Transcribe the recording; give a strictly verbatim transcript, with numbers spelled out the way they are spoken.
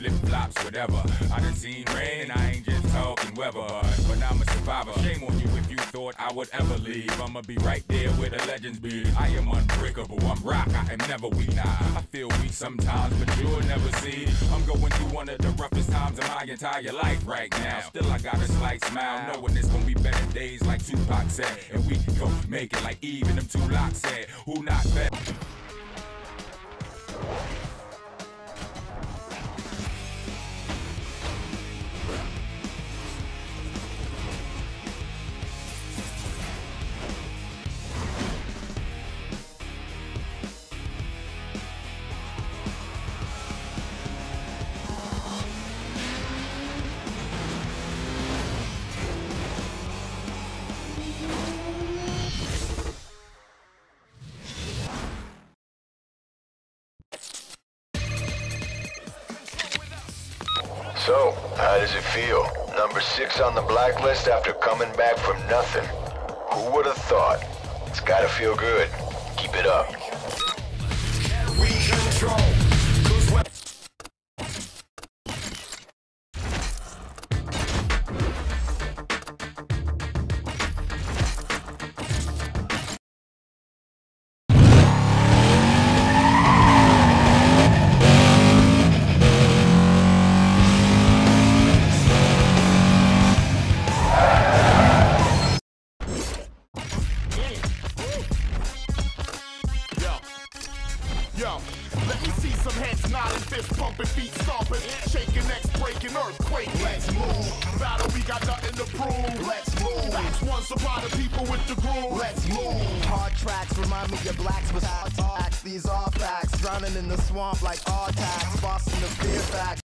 flip-flops, whatever. I done seen rain and I ain't just talking weather. But I'm a survivor, shame on you if you thought I would ever leave. I'ma be right there where the legends be. I am unbreakable, I'm rock, I am never weak. Nah, I feel weak sometimes, but you'll never see. I'm going through one of the roughest times of my entire life right now. Still I got a slight smile, knowing it's gonna be better days like Tupac said. And we gon' make it like Eve and them two locks said. Who not better? So, how does it feel? Number six on the blacklist after coming back from nothing. Who would have thought? It's gotta feel good. Keep it up. We control. Yo, let me see some heads nodding, fists pumping, feet stomping, shaking, necks breaking, earthquake. Let's move. Battle, we got nothing to prove. Let's move. That's one supply to people with the groove. Let's move. Hard tracks remind me of blacks with hard facts. These are facts. Drowning in the swamp like all tax. Bossing the fear facts.